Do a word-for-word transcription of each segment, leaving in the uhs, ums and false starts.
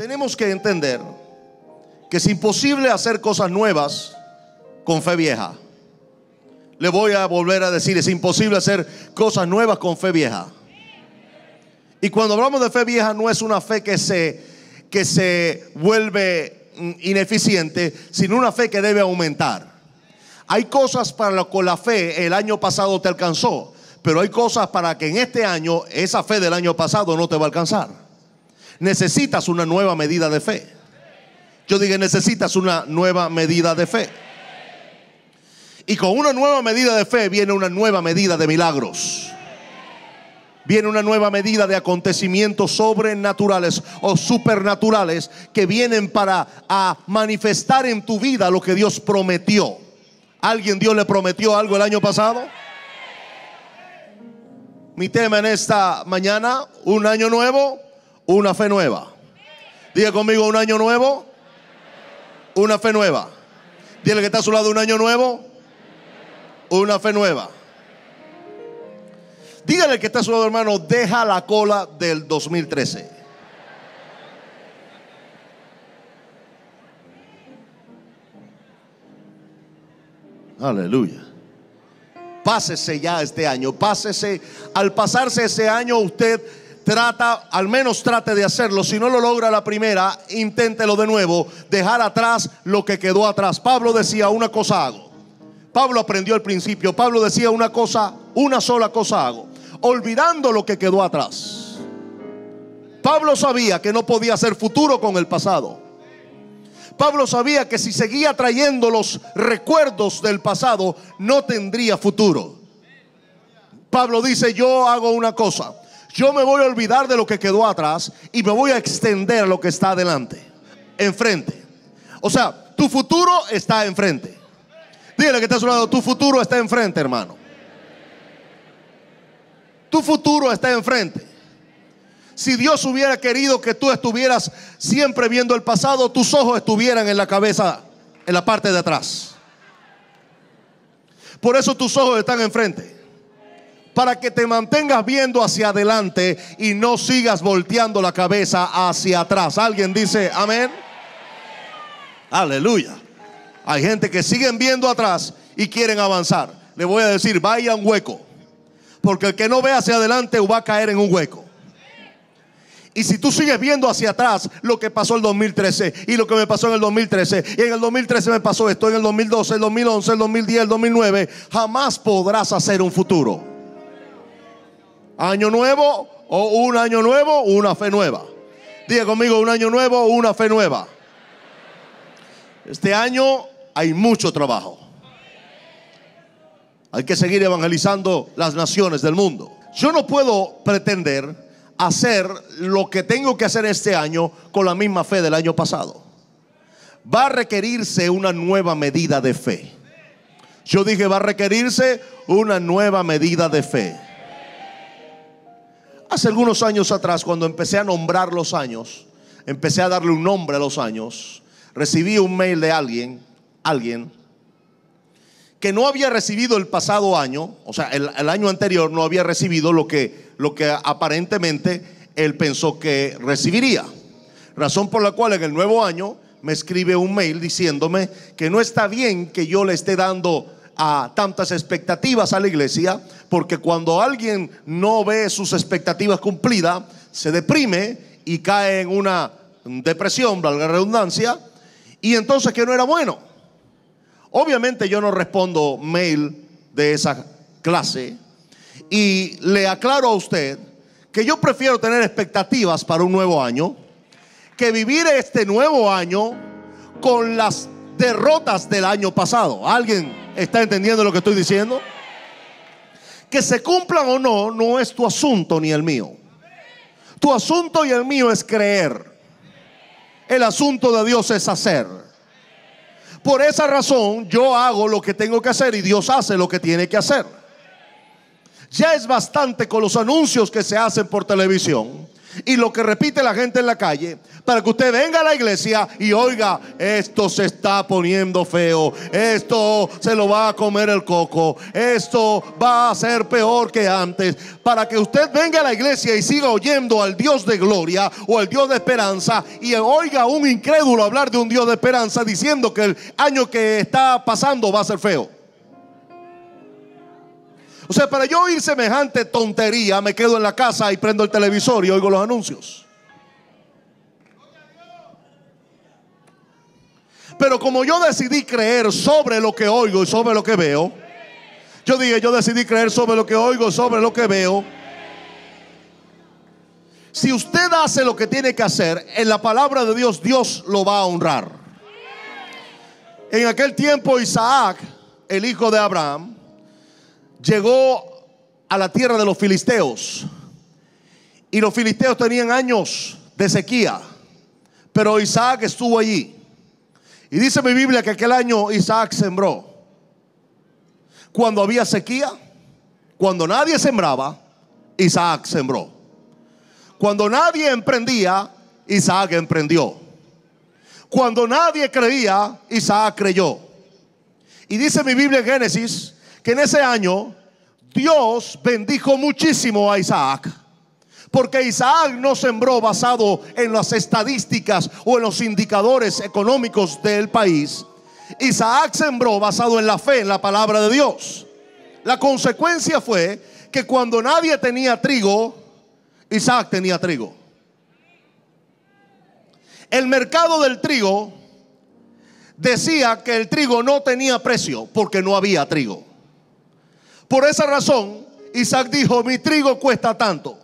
Tenemos que entender que es imposible hacer cosas nuevas con fe vieja. Le voy a volver a decir, es imposible hacer cosas nuevas con fe vieja. Y cuando hablamos de fe vieja, no es una fe que se, que se vuelve ineficiente, sino una fe que debe aumentar. Hay cosas para las que la fe el año pasado te alcanzó, pero hay cosas para que en este año, esa fe del año pasado no te va a alcanzar. Necesitas una nueva medida de fe. Yo dije, necesitas una nueva medida de fe. Y con una nueva medida de fe viene una nueva medida de milagros. Viene una nueva medida de acontecimientos sobrenaturales o supernaturales que vienen para a manifestar en tu vida lo que Dios prometió. ¿Alguien Dios le prometió algo el año pasado? Mi tema en esta mañana, un año nuevo, una fe nueva. Diga conmigo, un año nuevo, una fe nueva. Dile que está a su lado, un año nuevo, una fe nueva. Dígale que está a su lado, hermano, deja la cola del dos mil trece. Aleluya. Pásese ya este año, pásese. Al pasarse ese año, usted trata, al menos trate de hacerlo. Si no lo logra la primera, inténtelo de nuevo. Dejar atrás lo que quedó atrás. Pablo decía, una cosa hago. Pablo aprendió al principio. Pablo decía, una cosa, una sola cosa hago, olvidando lo que quedó atrás. Pablo sabía que no podía hacer futuro con el pasado. Pablo sabía que si seguía trayendo los recuerdos del pasado, no tendría futuro. Pablo dice, yo hago una cosa. Yo me voy a olvidar de lo que quedó atrás y me voy a extender lo que está adelante, enfrente. O sea, tu futuro está enfrente. Dile que está a su lado, tu futuro está enfrente, hermano. Tu futuro está enfrente. Si Dios hubiera querido que tú estuvieras siempre viendo el pasado, tus ojos estuvieran en la cabeza, en la parte de atrás. Por eso tus ojos están enfrente, para que te mantengas viendo hacia adelante y no sigas volteando la cabeza hacia atrás. ¿Alguien dice amén? Aleluya. Hay gente que siguen viendo atrás y quieren avanzar. Le voy a decir, vaya a un hueco, porque el que no ve hacia adelante va a caer en un hueco. Y si tú sigues viendo hacia atrás lo que pasó el dos mil trece y lo que me pasó en el dos mil trece y en el dos mil trece me pasó esto, en el dos mil doce, el dos mil once, el dos mil diez, el dos mil nueve, jamás podrás hacer un futuro. Año nuevo o un año nuevo, una fe nueva. Diga conmigo, un año nuevo o una fe nueva. Este año hay mucho trabajo. Hay que seguir evangelizando las naciones del mundo. Yo no puedo pretender hacer lo que tengo que hacer este año con la misma fe del año pasado. Va a requerirse una nueva medida de fe. Yo dije, va a requerirse una nueva medida de fe. Hace algunos años atrás, cuando empecé a nombrar los años, empecé a darle un nombre a los años, recibí un mail de alguien, alguien que no había recibido el pasado año, o sea, el, el año anterior no había recibido lo que, lo que aparentemente él pensó que recibiría. Razón por la cual en el nuevo año me escribe un mail diciéndome que no está bien que yo le esté dando a tantas expectativas a la iglesia, porque cuando alguien no ve sus expectativas cumplidas, se deprime y cae en una depresión, valga la redundancia, y entonces que no era bueno. Obviamente yo no respondo mail de esa clase y le aclaro a usted que yo prefiero tener expectativas para un nuevo año que vivir este nuevo año con las derrotas del año pasado. ¿Alguien está entendiendo lo que estoy diciendo? Que se cumplan o no, no es tu asunto ni el mío. Tu asunto y el mío es creer. El asunto de Dios es hacer. Por esa razón yo hago lo que tengo que hacer y Dios hace lo que tiene que hacer. Ya es bastante con los anuncios que se hacen por televisión Y lo que repite la gente en la calle, para que usted venga a la iglesia y oiga: esto se está poniendo feo, esto se lo va a comer el coco, esto va a ser peor que antes. Para que usted venga a la iglesia y siga oyendo al Dios de gloria o al Dios de esperanza, y oiga a un incrédulo hablar de un Dios de esperanza diciendo que el año que está pasando va a ser feo. O sea, para yo oír semejante tontería, me quedo en la casa y prendo el televisor y oigo los anuncios. Pero como yo decidí creer sobre lo que oigo y sobre lo que veo, yo dije, yo decidí creer sobre lo que oigo, sobre lo que veo. Si usted hace lo que tiene que hacer, en la palabra de Dios, Dios lo va a honrar. En aquel tiempo, Isaac, el hijo de Abraham, llegó a la tierra de los filisteos, y los filisteos tenían años de sequía, pero Isaac estuvo allí. Y dice mi Biblia que aquel año Isaac sembró cuando había sequía. Cuando nadie sembraba, Isaac sembró. Cuando nadie emprendía, Isaac emprendió. Cuando nadie creía, Isaac creyó. Y dice mi Biblia en Génesis que en ese año Dios bendijo muchísimo a Isaac, porque Isaac no sembró basado en las estadísticas o en los indicadores económicos del país. Isaac sembró basado en la fe, en la palabra de Dios. La consecuencia fue que cuando nadie tenía trigo, Isaac tenía trigo. El mercado del trigo decía que el trigo no tenía precio porque no había trigo. Por esa razón, Isaac dijo: mi trigo cuesta tanto.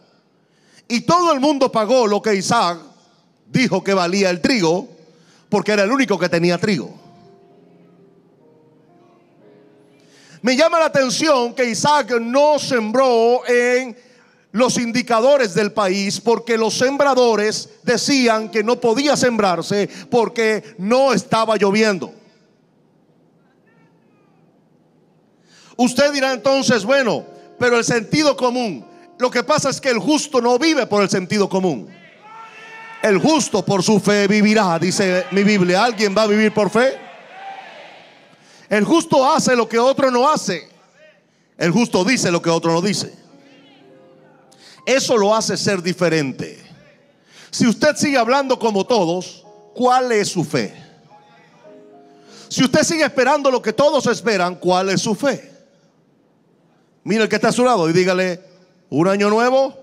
Y todo el mundo pagó lo que Isaac dijo que valía el trigo, porque era el único que tenía trigo. Me llama la atención que Isaac no sembró en los indicadores del país, porque los sembradores decían que no podía sembrarse porque no estaba lloviendo. Usted dirá entonces: bueno, pero el sentido común. Lo que pasa es que el justo no vive por el sentido común. El justo por su fe vivirá, dice mi Biblia. ¿Alguien va a vivir por fe? El justo hace lo que otro no hace. El justo dice lo que otro no dice. Eso lo hace ser diferente. Si usted sigue hablando como todos, ¿cuál es su fe? Si usted sigue esperando lo que todos esperan, ¿cuál es su fe? Mira el que está a su lado y dígale: un año nuevo,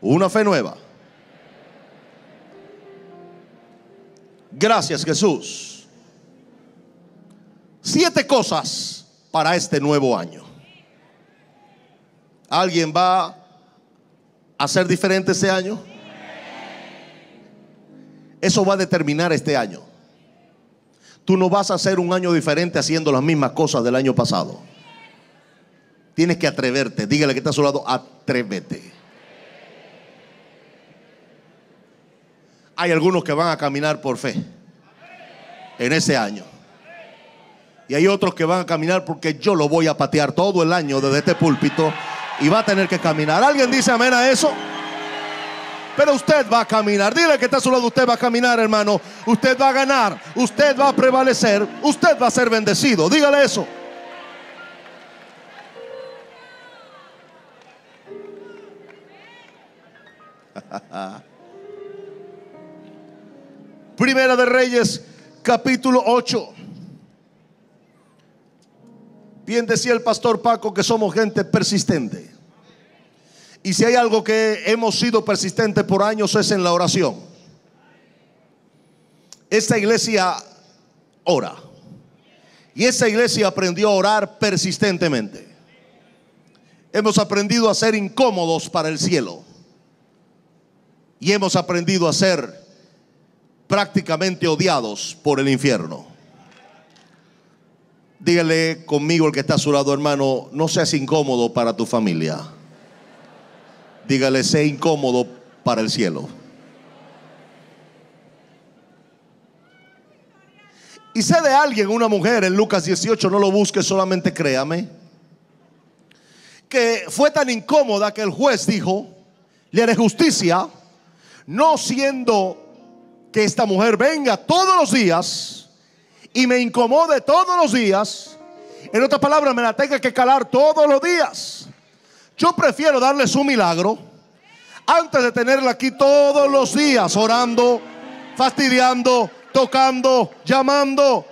una fe nueva. Gracias, Jesús. Siete cosas para este nuevo año. ¿Alguien va a ser diferente este año? Eso va a determinar este año. Tú no vas a hacer un año diferente haciendo las mismas cosas del año pasado. Tienes que atreverte. Dígale que está a su lado: atrévete. Hay algunos que van a caminar por fe en ese año, y hay otros que van a caminar porque yo lo voy a patear todo el año desde este púlpito y va a tener que caminar. ¿Alguien dice amén a eso? Pero usted va a caminar. Dile que está a su lado: usted va a caminar, hermano. Usted va a ganar. Usted va a prevalecer. Usted va a ser bendecido. Dígale eso. Primera de Reyes, capítulo ocho. Bien decía el pastor Paco que somos gente persistente. Y si hay algo que hemos sido persistentes por años, es en la oración. Esta iglesia ora, y esta iglesia aprendió a orar persistentemente. Hemos aprendido a ser incómodos para el cielo, y hemos aprendido a ser prácticamente odiados por el infierno. Dígale conmigo el que está a su lado: hermano, no seas incómodo para tu familia. Dígale: sé incómodo para el cielo. Y sé de alguien, una mujer en Lucas dieciocho, no lo busque, solamente créame, que fue tan incómoda que el juez dijo: le haré justicia, no siendo que esta mujer venga todos los días y me incomode todos los días. En otras palabras, me la tenga que calar todos los días. Yo prefiero darles un milagro antes de tenerla aquí todos los días orando, fastidiando, tocando, llamando.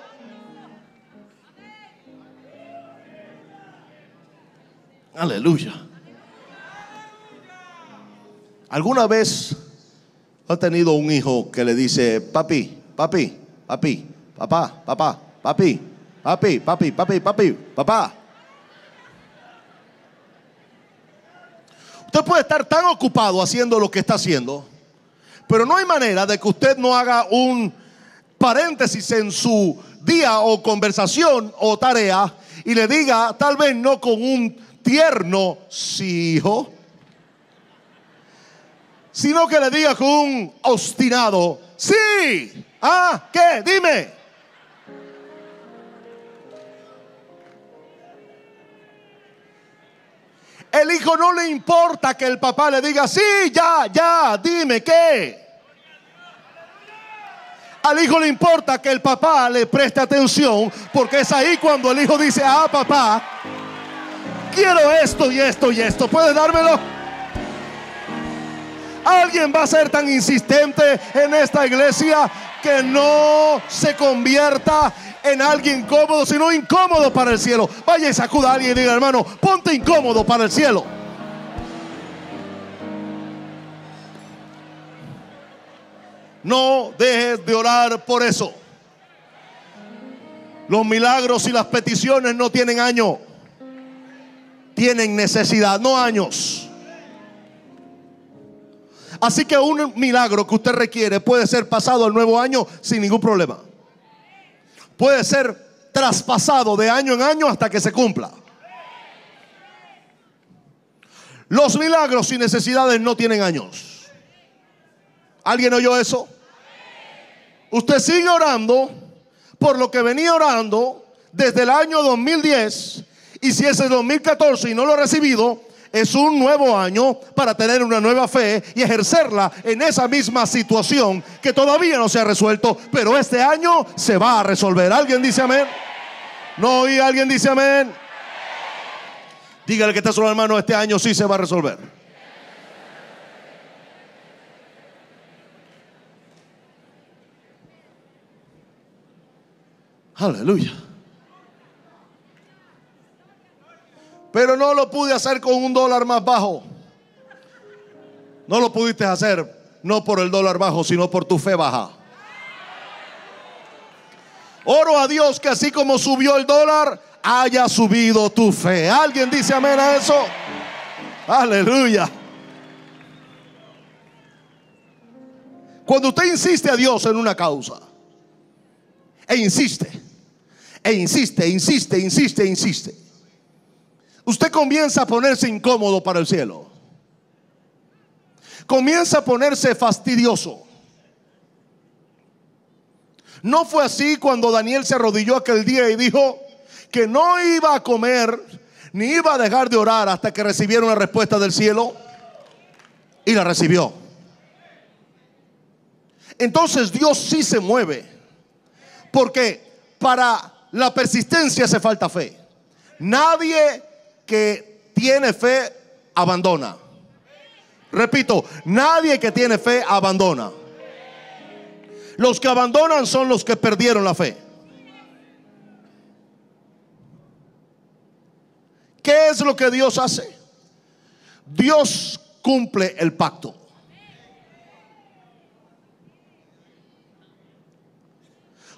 Aleluya. ¿Alguna vez ha tenido un hijo que le dice: papi, papi, papi, papá, papá, papi, papi, papi, papi, papi, papá? Usted puede estar tan ocupado haciendo lo que está haciendo, pero no hay manera de que usted no haga un paréntesis en su día o conversación o tarea y le diga, tal vez no con un tierno sí, hijo, sino que le diga con un obstinado sí. Ah, ¿qué? Dime. El hijo no le importa que el papá le diga sí, ya, ya, dime qué. Al hijo le importa que el papá le preste atención, porque es ahí cuando el hijo dice: ah, papá, quiero esto y esto y esto, ¿puedes dármelo? Alguien va a ser tan insistente en esta iglesia que no se convierta en alguien cómodo, sino incómodo para el cielo. Vaya y sacuda a alguien y diga: hermano, ponte incómodo para el cielo. No dejes de orar por eso. Los milagros y las peticiones no tienen año. Tienen necesidad, no años. Así que un milagro que usted requiere puede ser pasado al nuevo año sin ningún problema. Puede ser traspasado de año en año hasta que se cumpla. Los milagros y necesidades no tienen años. ¿Alguien oyó eso? Usted sigue orando por lo que venía orando desde el año dos mil diez. Y si es el dos mil catorce y no lo ha recibido, es un nuevo año para tener una nueva fe y ejercerla en esa misma situación que todavía no se ha resuelto, pero este año se va a resolver. ¿Alguien dice amén? No oí, ¿alguien dice amén? Dígale que está solo, hermano, este año sí se va a resolver. Aleluya. Pero no lo pude hacer con un dólar más bajo. No lo pudiste hacer, no por el dólar bajo, sino por tu fe baja. Oro a Dios que así como subió el dólar, haya subido tu fe. ¿Alguien dice amén a eso? Aleluya. Cuando usted insiste a Dios en una causa, e insiste, e insiste, insiste, insiste, insiste, usted comienza a ponerse incómodo para el cielo. Comienza a ponerse fastidioso. No fue así cuando Daniel se arrodilló aquel día y dijo que no iba a comer ni iba a dejar de orar hasta que recibiera una respuesta del cielo. Y la recibió. Entonces Dios sí se mueve, porque para la persistencia hace falta fe. Nadie que tiene fe abandona. Repito, nadie que tiene fe abandona. Los que abandonan son los que perdieron la fe. ¿Qué es lo que Dios hace? Dios cumple el pacto.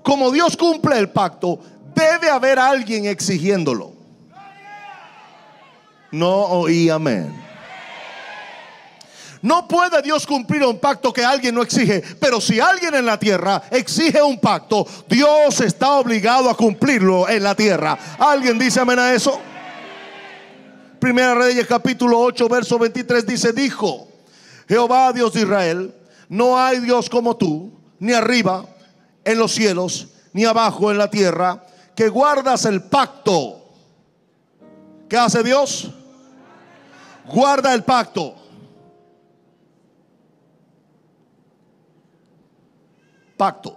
Como Dios cumple el pacto, debe haber alguien exigiéndolo. No oí amén. No puede Dios cumplir un pacto que alguien no exige, pero si alguien en la tierra exige un pacto, Dios está obligado a cumplirlo en la tierra. ¿Alguien dice amén a eso? Primera Reyes capítulo ocho verso veintitrés dice: dijo Jehová, Dios de Israel: no hay Dios como tú, ni arriba en los cielos, ni abajo en la tierra, que guardas el pacto. ¿Qué hace Dios? Guarda el pacto. pacto.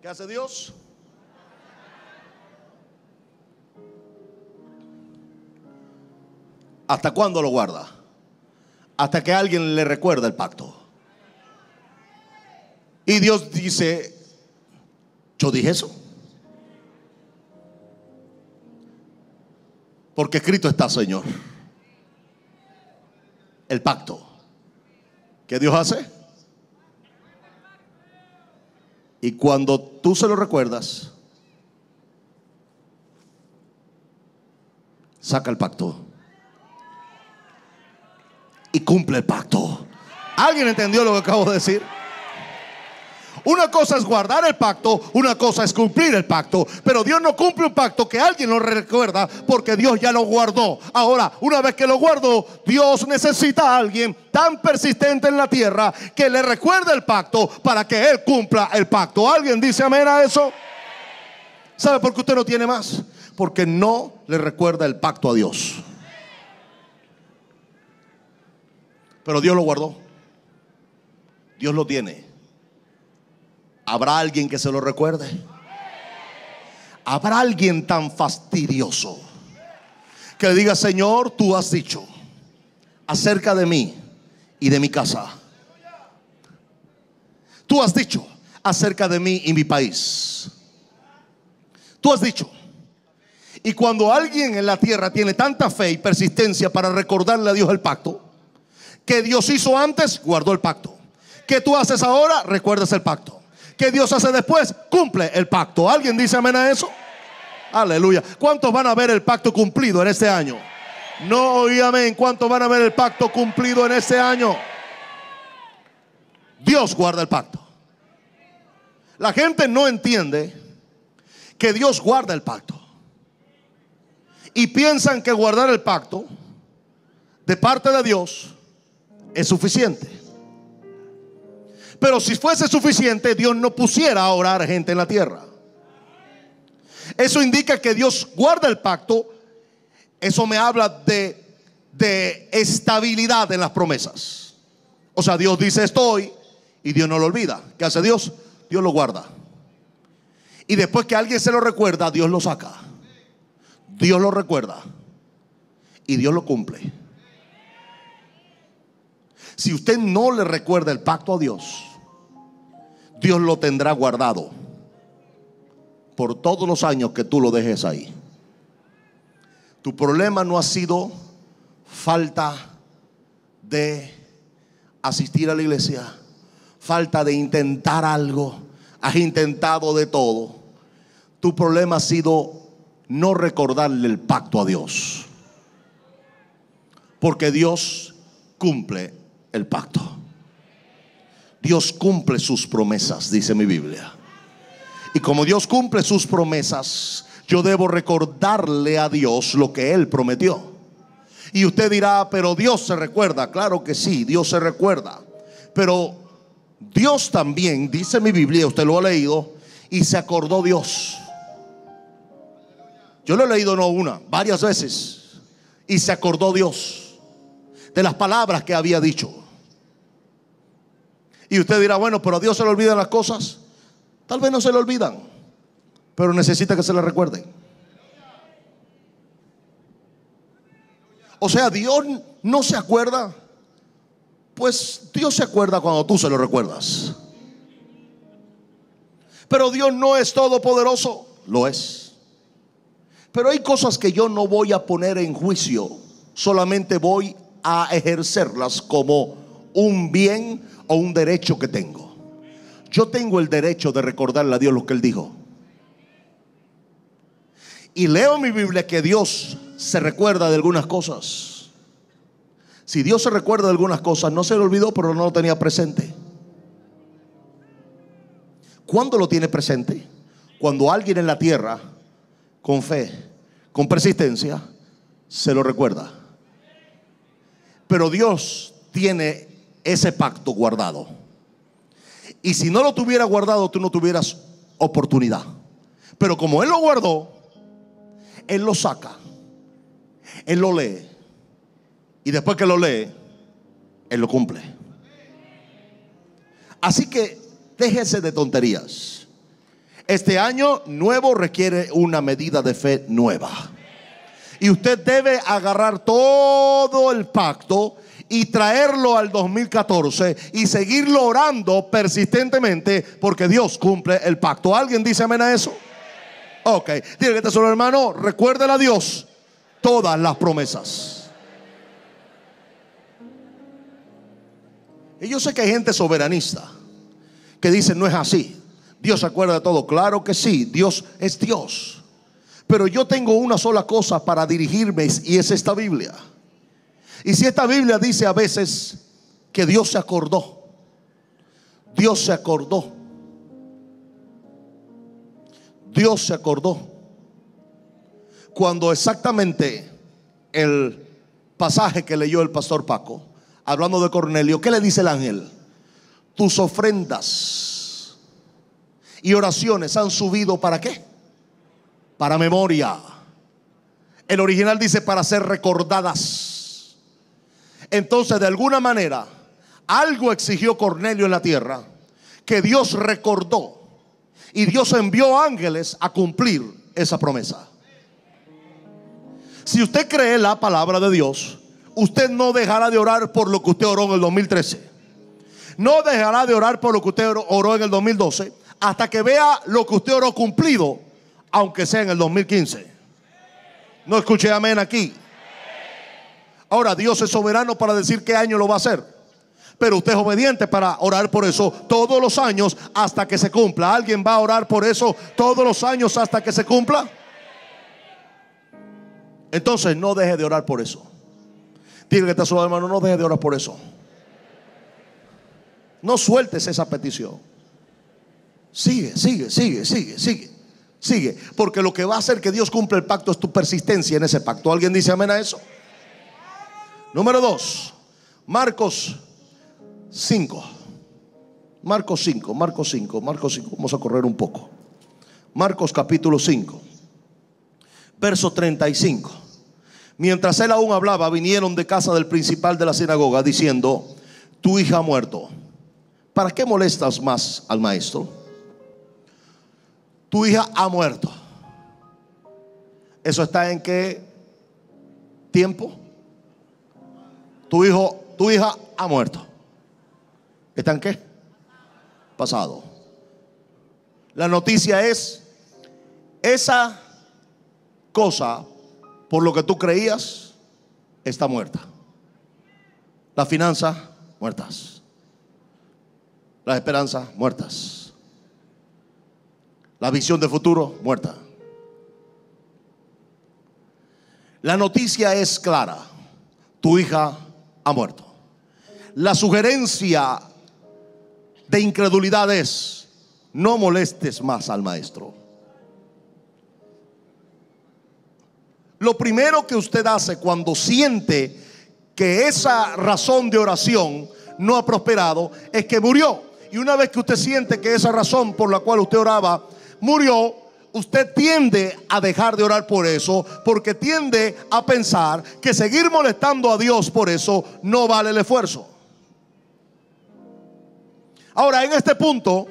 ¿Qué hace Dios? ¿Hasta cuándo lo guarda? Hasta que alguien le recuerda el pacto. Y Dios dice, yo dije eso, porque escrito está, Señor, el pacto. ¿Qué Dios hace? Y cuando tú se lo recuerdas, saca el pacto y cumple el pacto. ¿Alguien entendió lo que acabo de decir? Una cosa es guardar el pacto, una cosa es cumplir el pacto. Pero Dios no cumple un pacto que alguien lo recuerda, porque Dios ya lo guardó. Ahora, una vez que lo guardó, Dios necesita a alguien tan persistente en la tierra que le recuerde el pacto para que Él cumpla el pacto. ¿Alguien dice amén a eso? ¿Sabe por qué usted no tiene más? Porque no le recuerda el pacto a Dios. Pero Dios lo guardó. Dios lo tiene. ¿Habrá alguien que se lo recuerde? ¿Habrá alguien tan fastidioso que le diga, Señor, tú has dicho acerca de mí y de mi casa? Tú has dicho acerca de mí y mi país. Tú has dicho. Y cuando alguien en la tierra tiene tanta fe y persistencia para recordarle a Dios el pacto, que Dios hizo antes, guardó el pacto. Que tú haces ahora, recuerdas el pacto. Que Dios hace después, cumple el pacto. ¿Alguien dice amén a eso? Aleluya. ¿Cuántos van a ver el pacto cumplido en este año? No oí amén. ¿Cuántos van a ver el pacto cumplido en este año? Dios guarda el pacto. La gente no entiende que Dios guarda el pacto, y piensan que guardar el pacto de parte de Dios es suficiente. Pero si fuese suficiente, Dios no pusiera a orar gente en la tierra. Eso indica que Dios guarda el pacto. Eso me habla de, de estabilidad en las promesas. O sea, Dios dice estoy, y Dios no lo olvida. ¿Qué hace Dios? Dios lo guarda. Y después que alguien se lo recuerda, Dios lo saca. Dios lo recuerda y Dios lo cumple. Si usted no le recuerda el pacto a Dios, Dios lo tendrá guardado por todos los años que tú lo dejes ahí. Tu problema no ha sido falta de asistir a la iglesia, falta de intentar algo. Has intentado de todo. Tu problema ha sido no recordarle el pacto a Dios, porque Dios cumple el pacto. Dios cumple sus promesas, dice mi Biblia. Y como Dios cumple sus promesas, yo debo recordarle a Dios lo que Él prometió. Y usted dirá, pero Dios se recuerda. Claro que sí, Dios se recuerda. Pero Dios también, dice mi Biblia, usted lo ha leído, y se acordó Dios. Yo lo he leído no una, varias veces. Y se acordó Dios de las palabras que había dicho. Y usted dirá, bueno, pero a Dios se le olvidan las cosas. Tal vez no se le olvidan, pero necesita que se le recuerden. O sea, Dios no se acuerda. Pues Dios se acuerda cuando tú se lo recuerdas. Pero Dios no es todopoderoso. Lo es. Pero hay cosas que yo no voy a poner en juicio. Solamente voy a ejercerlas como un bien o un derecho que tengo. Yo tengo el derecho de recordarle a Dios lo que Él dijo. Y leo en mi Biblia que Dios se recuerda de algunas cosas. Si Dios se recuerda de algunas cosas, no se le olvidó, pero no lo tenía presente. ¿Cuándo lo tiene presente? Cuando alguien en la tierra, con fe, con persistencia, se lo recuerda. Pero Dios tiene ese pacto guardado. Y si no lo tuviera guardado, tú no tuvieras oportunidad. Pero como Él lo guardó, Él lo saca. Él lo lee, y después que lo lee, Él lo cumple. Así que déjese de tonterías. Este año nuevo requiere una medida de fe nueva, y usted debe agarrar todo el pacto y traerlo al dos mil catorce y seguirlo orando persistentemente, porque Dios cumple el pacto. ¿Alguien dice amén a eso? Ok, dile que te solo hermano, recuérdale a Dios todas las promesas. Y yo sé que hay gente soberanista que dice no es así, Dios se acuerda de todo. Claro que sí, Dios es Dios. Pero yo tengo una sola cosa para dirigirme, y es esta Biblia. Y si esta Biblia dice a veces que Dios se acordó, Dios se acordó, Dios se acordó, cuando exactamente el pasaje que leyó el pastor Paco, hablando de Cornelio, ¿qué le dice el ángel? Tus ofrendas y oraciones han subido, ¿para qué? Para memoria. El original dice para ser recordadas. Entonces, de alguna manera, algo exigió Cornelio en la tierra que Dios recordó, y Dios envió ángeles a cumplir esa promesa. Si usted cree la palabra de Dios, usted no dejará de orar por lo que usted oró en el dos mil trece. No dejará de orar por lo que usted oró en el dos mil doce, hasta que vea lo que usted oró cumplido, aunque sea en el dos mil quince. No escuché amén aquí. Ahora, Dios es soberano para decir qué año lo va a hacer, pero usted es obediente para orar por eso todos los años hasta que se cumpla. ¿Alguien va a orar por eso todos los años hasta que se cumpla? Entonces, no deje de orar por eso. Dile que está su hermano, no deje de orar por eso. No sueltes esa petición. Sigue, sigue, sigue, sigue, sigue, sigue. Porque lo que va a hacer que Dios cumpla el pacto es tu persistencia en ese pacto. ¿Alguien dice amén a eso? Número dos, Marcos cinco. Marcos cinco, Marcos cinco, Marcos cinco. Vamos a correr un poco. Marcos capítulo cinco, verso treinta y cinco. Mientras él aún hablaba, vinieron de casa del principal de la sinagoga diciendo: tu hija ha muerto, ¿para qué molestas más al maestro? Tu hija ha muerto. ¿Eso está en qué tiempo? Tu hijo, tu hija ha muerto. ¿Está en qué? Pasado. La noticia es: esa cosa por lo que tú creías está muerta. Las finanzas muertas, las esperanzas muertas, la visión de futuro muerta. La noticia es clara: tu hija ha muerto. La sugerencia de incredulidad es: no molestes más al maestro. Lo primero que usted hace cuando siente que esa razón de oración no ha prosperado es que murió. Y una vez que usted siente que esa razón por la cual usted oraba murió, usted tiende a dejar de orar por eso, porque tiende a pensar que seguir molestando a Dios por eso no vale el esfuerzo. Ahora, en este punto,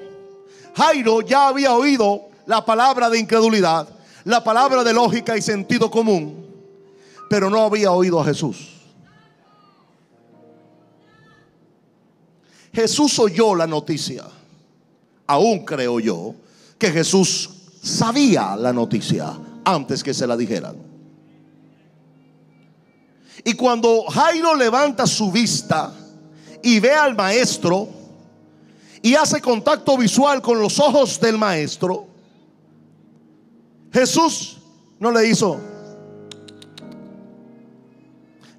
Jairo ya había oído la palabra de incredulidad, la palabra de lógica y sentido común, pero no había oído a Jesús. Jesús oyó la noticia. Aún creo yo que Jesús sabía la noticia antes que se la dijeran. Y cuando Jairo levanta su vista y ve al maestro y hace contacto visual con los ojos del maestro, Jesús no le hizo: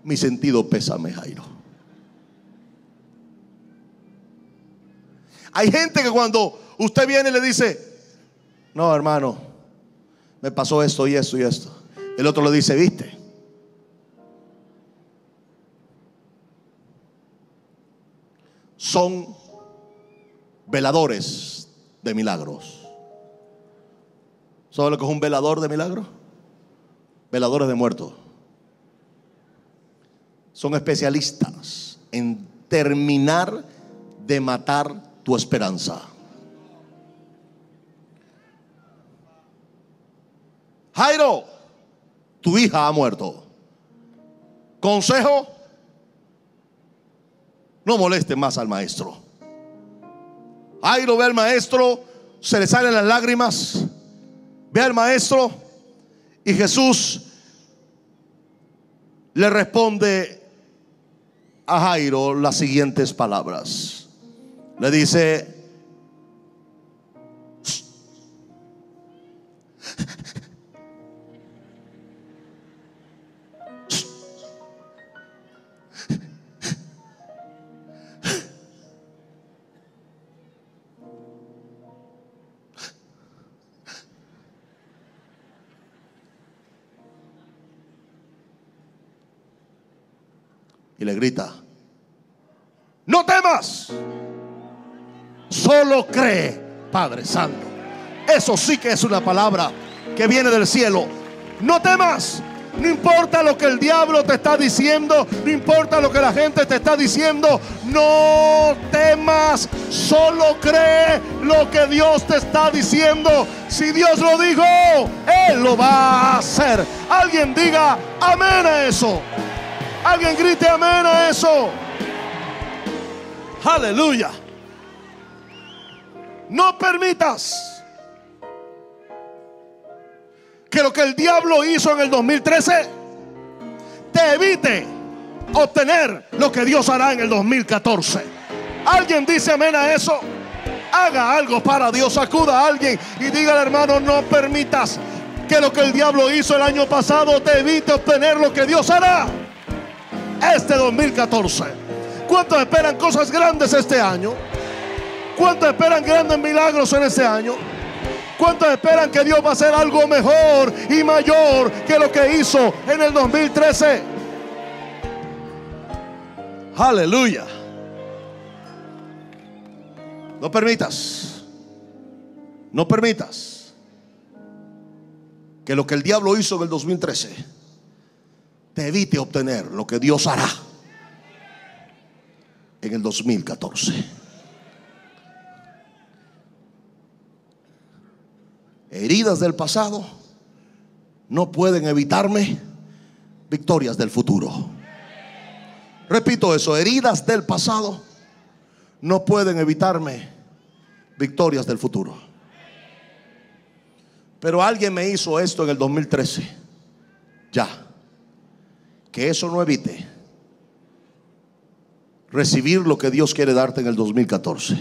mi sentido pésame, Jairo. Hay gente que cuando usted viene y le dice: no, hermano, me pasó esto y esto y esto, el otro le dice: ¿viste? Son veladores de milagros. ¿Sabe lo que es un velador de milagros? Veladores de muertos. son especialistas en terminar de matar tu esperanza. Jairo, tu hija ha muerto. Consejo: no moleste más al maestro. Jairo ve al maestro, se le salen las lágrimas, ve al maestro y Jesús le responde a Jairo las siguientes palabras. Le dice: y le grita: no temas, solo cree. Padre Santo, eso sí que es una palabra que viene del cielo. No temas. No importa lo que el diablo te está diciendo, no importa lo que la gente te está diciendo, no temas, solo cree lo que Dios te está diciendo. Si Dios lo dijo, Él lo va a hacer. Alguien diga amén a eso. Alguien grite amén a eso. Aleluya. No permitas que lo que el diablo hizo en el dos mil trece te evite obtener lo que Dios hará en el dos mil catorce. Alguien dice amén a eso. Haga algo para Dios. Acuda a alguien y dígale: hermano, no permitas que lo que el diablo hizo el año pasado te evite obtener lo que Dios hará este dos mil catorce. ¿Cuántos esperan cosas grandes este año? ¿Cuántos esperan grandes milagros en este año? ¿Cuántos esperan que Dios va a hacer algo mejor y mayor que lo que hizo en el dos mil trece? Aleluya. No permitas, no permitas que lo que el diablo hizo en el dos mil trece te evite obtener lo que Dios hará en el dos mil catorce. Heridas del pasado no pueden evitarme victorias del futuro. Repito eso: heridas del pasado no pueden evitarme victorias del futuro. Pero alguien me hizo esto en el dos mil trece. Ya. Que eso no evite recibir lo que Dios quiere darte en el dos mil catorce.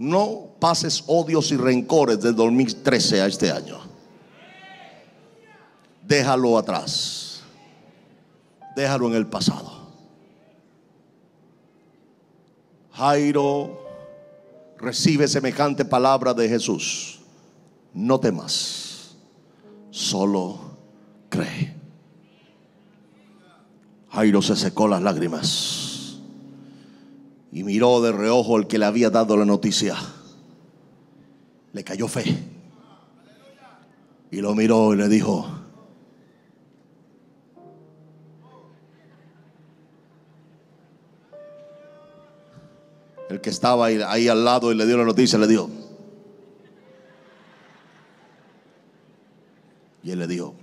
No pases odios y rencores del dos mil trece a este año. Déjalo atrás. Déjalo en el pasado. Jairo recibe semejante palabra de Jesús: no temas, solo cree. Jairo se secó las lágrimas y miró de reojo al que le había dado la noticia. Le cayó fe y lo miró y le dijo: el que estaba ahí, ahí al lado y le dio la noticia, le dijo. Y él le dijo: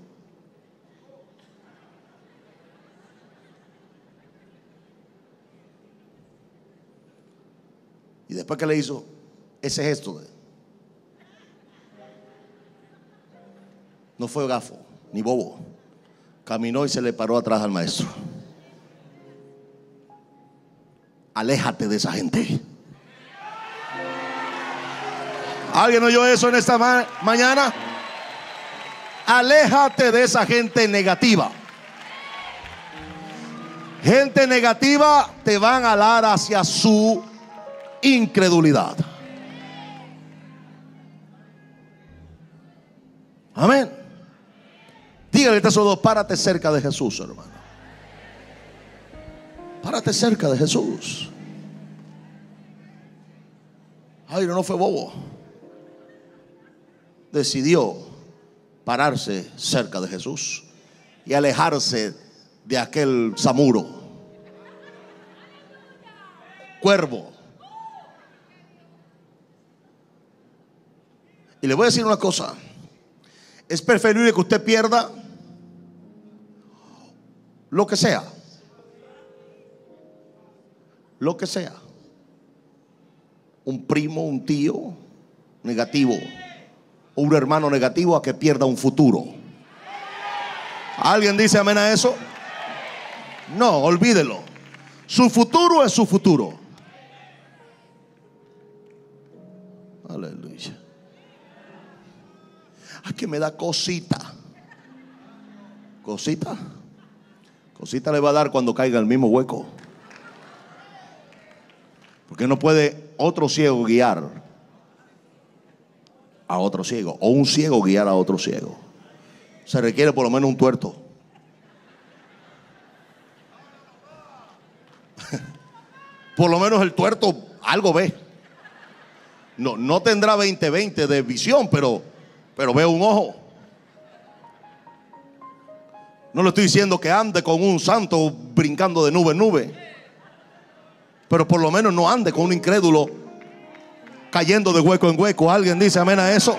y después que le hizo ese gesto, no fue gafo ni bobo, caminó y se le paró atrás al maestro. Aléjate de esa gente. ¿Alguien oyó eso en esta ma mañana? Aléjate de esa gente negativa. Gente negativa te van a alar hacia su incredulidad. Amén. Dígale a esos dos: párate cerca de Jesús, hermano. Párate cerca de Jesús. Jairo no fue bobo. Decidió pararse cerca de Jesús y alejarse de aquel zamuro, cuervo. Y le voy a decir una cosa: es preferible que usted pierda lo que sea, lo que sea, un primo, un tío negativo, un hermano negativo, a que pierda un futuro. ¿Alguien dice amén a eso? No, olvídelo. Su futuro es su futuro. Aleluya. Ay, que me da cosita. Cosita. Cosita le va a dar cuando caiga el mismo hueco. Porque no puede otro ciego guiar a otro ciego, o un ciego guiar a otro ciego. Se requiere por lo menos un tuerto. Por lo menos el tuerto algo ve. No, no tendrá veinte veinte de visión, pero, pero ve un ojo. No le estoy diciendo que ande con un santo brincando de nube en nube, pero por lo menos no ande con un incrédulo cayendo de hueco en hueco. ¿Alguien dice amén a eso?